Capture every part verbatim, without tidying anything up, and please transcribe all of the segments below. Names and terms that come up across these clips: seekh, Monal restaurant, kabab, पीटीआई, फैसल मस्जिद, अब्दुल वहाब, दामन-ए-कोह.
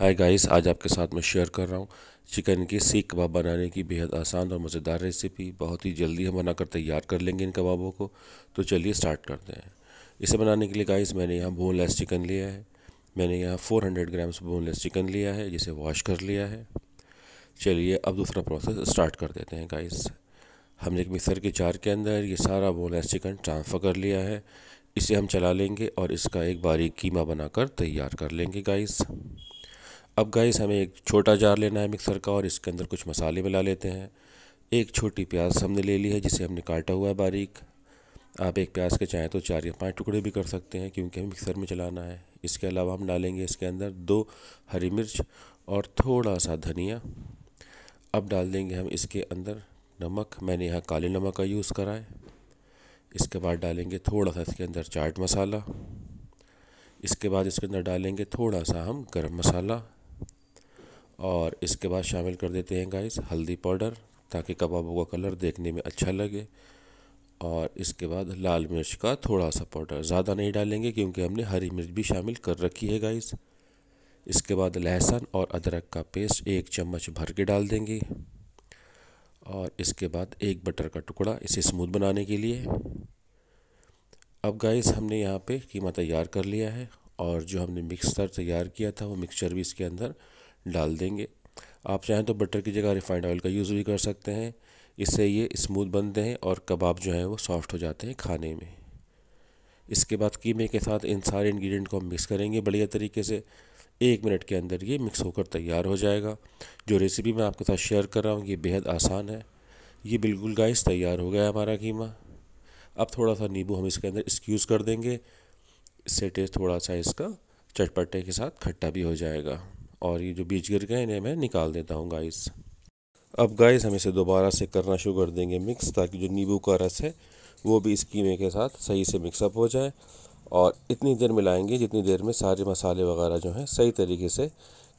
Hi guys, आज आपके साथ मैं शेयर कर रहा हूँ चिकन के सीख कबाब बनाने की बेहद आसान और मज़ेदार रेसिपी। बहुत ही जल्दी हम बनाकर तैयार कर लेंगे इन कबाबों को। तो चलिए स्टार्ट करते हैं। इसे बनाने के लिए गाइस मैंने यहाँ बोनलेस चिकन लिया है। मैंने यहाँ चार सौ ग्राम्स बोनलेस चिकन लिया है जिसे वॉश कर लिया है। चलिए अब दूसरा प्रोसेस स्टार्ट कर देते हैं। गाइस हमने एक मिक्सर के जार के अंदर ये सारा बोनलेस चिकन ट्रांसफ़र कर लिया है। इसे हम चला लेंगे और इसका एक बारीक कीमा बनाकर तैयार कर लेंगे। गाइस अब गाइस हमें एक छोटा जार लेना है मिक्सर का और इसके अंदर कुछ मसाले मिला लेते हैं। एक छोटी प्याज हमने ले ली है जिसे हमने काटा हुआ है बारीक। आप एक प्याज के चाहें तो चार या पांच टुकड़े भी कर सकते हैं क्योंकि हमें मिक्सर में चलाना है। इसके अलावा हम डालेंगे इसके अंदर दो हरी मिर्च और थोड़ा सा धनिया। अब डाल देंगे हम इसके अंदर नमक। मैंने यहाँ काले नमक का यूज़ करा है। इसके बाद डालेंगे थोड़ा सा इसके अंदर चाट मसाला। इसके बाद इसके अंदर डालेंगे थोड़ा सा हम गरम मसाला और इसके बाद शामिल कर देते हैं गाइस हल्दी पाउडर ताकि कबाबों का कलर देखने में अच्छा लगे। और इसके बाद लाल मिर्च का थोड़ा सा पाउडर, ज़्यादा नहीं डालेंगे क्योंकि हमने हरी मिर्च भी शामिल कर रखी है गाइस। इसके बाद लहसुन और अदरक का पेस्ट एक चम्मच भर के डाल देंगे और इसके बाद एक बटर का टुकड़ा इसे स्मूथ बनाने के लिए। अब गाइस हमने यहाँ पे कीमा तैयार कर लिया है और जो हमने मिक्सचर तैयार किया था वो मिक्सचर भी इसके अंदर डाल देंगे। आप चाहें तो बटर की जगह रिफाइंड ऑयल का यूज़ भी कर सकते हैं। इससे ये स्मूथ बनते हैं और कबाब जो हैं वो सॉफ्ट हो जाते हैं खाने में। इसके बाद कीमे के साथ इन सारे इंग्रेडिएंट को हम मिक्स करेंगे बढ़िया तरीके से। एक मिनट के अंदर ये मिक्स होकर तैयार हो जाएगा। जो रेसिपी मैं आपके साथ शेयर कर रहा हूँ ये बेहद आसान है। ये बिल्कुल गाइस तैयार हो गया हमारा कीमा। अब थोड़ा सा नींबू हम इसके अंदर स्क्वीज़ कर देंगे। इससे टेस्ट थोड़ा सा इसका चटपटे के साथ खट्टा भी हो जाएगा। और ये जो बीज गिर गए इन्हें मैं निकाल देता हूँ गाइस। अब गाइस हम इसे दोबारा से करना शुरू कर देंगे मिक्स ताकि जो नींबू का रस है वो भी इस कीमे के साथ सही से मिक्सअप हो जाए। और इतनी देर मिलाएंगे जितनी देर में सारे मसाले वगैरह जो हैं सही तरीके से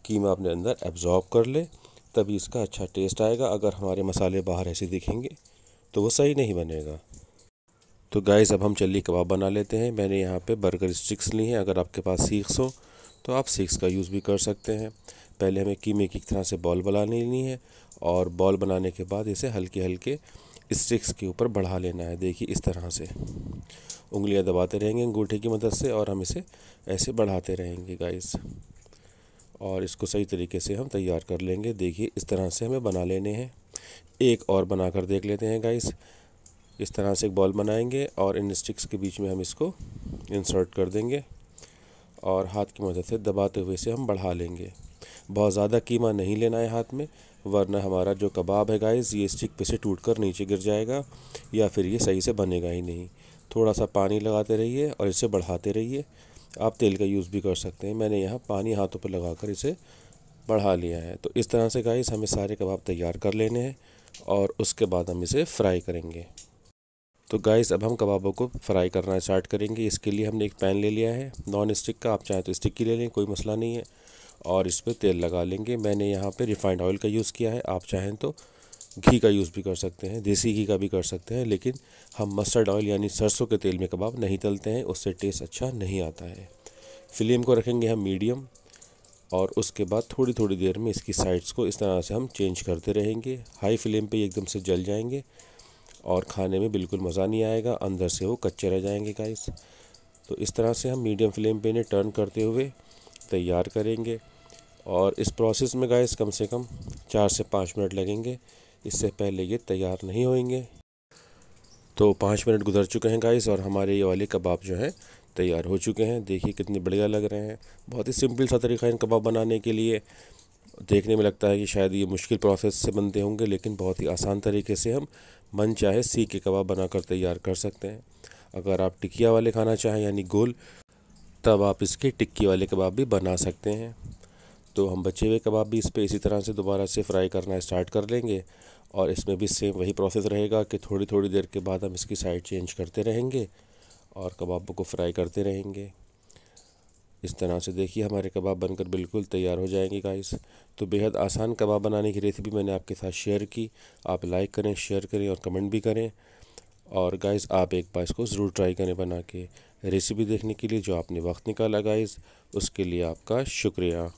कीमा अपने अंदर एब्जॉर्ब कर ले, तभी इसका अच्छा टेस्ट आएगा। अगर हमारे मसाले बाहर ऐसे दिखेंगे तो वो सही नहीं बनेगा। तो गाइस अब हम चलिए कबाब बना लेते हैं। मैंने यहाँ पे बर्गर स्टिक्स ली हैं। अगर आपके पास सीख्स हो तो आप सीख्स का यूज़ भी कर सकते हैं। पहले हमें कीमे की तरह से बॉल बना लेनी है और बॉल बनाने के बाद इसे हल्के हल्के स्टिक्स के ऊपर बढ़ा लेना है। देखिए इस तरह से उंगलियां दबाते रहेंगे अंगूठे की मदद से और हम इसे ऐसे बढ़ाते रहेंगे गाइस और इसको सही तरीके से हम तैयार कर लेंगे। देखिए इस तरह से हमें बना लेने हैं। एक और बना कर देख लेते हैं गाइस। इस तरह से एक बॉल बनाएंगे और इन स्टिक्स के बीच में हम इसको इंसर्ट कर देंगे और हाथ की मदद से दबाते हुए इसे हम बढ़ा लेंगे। बहुत ज़्यादा कीमा नहीं लेना है हाथ में, वरना हमारा जो कबाब है गाइस ये स्टिक पे से टूटकर नीचे गिर जाएगा या फिर ये सही से बनेगा ही नहीं। थोड़ा सा पानी लगाते रहिए और इसे बढ़ाते रहिए। आप तेल का यूज़ भी कर सकते हैं। मैंने यहाँ पानी हाथों पर लगाकर इसे बढ़ा लिया है। तो इस तरह से गाइस हमें सारे कबाब तैयार कर लेने हैं और उसके बाद हम इसे फ्राई करेंगे। तो गाइस अब हम कबाबों को फ्राई करना स्टार्ट करेंगे। इसके लिए हमने एक पैन ले लिया है नॉन स्टिक का। आप चाहें तो स्टिक की ले लें, कोई मसला नहीं है। और इस पर तेल लगा लेंगे। मैंने यहाँ पे रिफाइंड ऑयल का यूज़ किया है। आप चाहें तो घी का यूज़ भी कर सकते हैं, देसी घी का भी कर सकते हैं, लेकिन हम मस्टर्ड ऑयल यानी सरसों के तेल में कबाब नहीं तलते हैं, उससे टेस्ट अच्छा नहीं आता है। फ्लेम को रखेंगे हम मीडियम और उसके बाद थोड़ी थोड़ी देर में इसकी साइड्स को इस तरह से हम चेंज करते रहेंगे। हाई फ्लेम पर एकदम से जल जाएंगे और खाने में बिल्कुल मज़ा नहीं आएगा, अंदर से वो कच्चे रह जाएंगे गाइस। तो इस तरह से हम मीडियम फ्लेम पे इन्हें टर्न करते हुए तैयार करेंगे। और इस प्रोसेस में गाइस कम से कम चार से पाँच मिनट लगेंगे, इससे पहले ये तैयार नहीं होएंगे। तो पाँच मिनट गुजर चुके हैं गाइस और हमारे ये वाले कबाब जो हैं तैयार हो चुके हैं। देखिए कितने बढ़िया लग रहे हैं। बहुत ही सिंपल सा तरीका है इन कबाब बनाने के लिए। देखने में लगता है कि शायद ये मुश्किल प्रोसेस से बनते होंगे, लेकिन बहुत ही आसान तरीके से हम मन चाहे सीख के कबाब बनाकर तैयार कर सकते हैं। अगर आप टिकिया वाले खाना चाहें यानी गोल, तब आप इसके टिक्की वाले कबाब भी बना सकते हैं। तो हम बचे हुए कबाब भी इस पर इसी तरह से दोबारा से फ्राई करना स्टार्ट कर लेंगे और इसमें भी सेम वही प्रोसेस रहेगा कि थोड़ी थोड़ी देर के बाद हम इसकी साइड चेंज करते रहेंगे और कबाबों को फ्राई करते रहेंगे। इस तरह से देखिए हमारे कबाब बनकर बिल्कुल तैयार हो जाएंगे गाइस। तो बेहद आसान कबाब बनाने की रेसिपी मैंने आपके साथ शेयर की। आप लाइक करें, शेयर करें और कमेंट भी करें। और गाइस आप एक बार इसको ज़रूर ट्राई करें बना के। रेसिपी देखने के लिए जो आपने वक्त निकाला गाइस उसके लिए आपका शुक्रिया।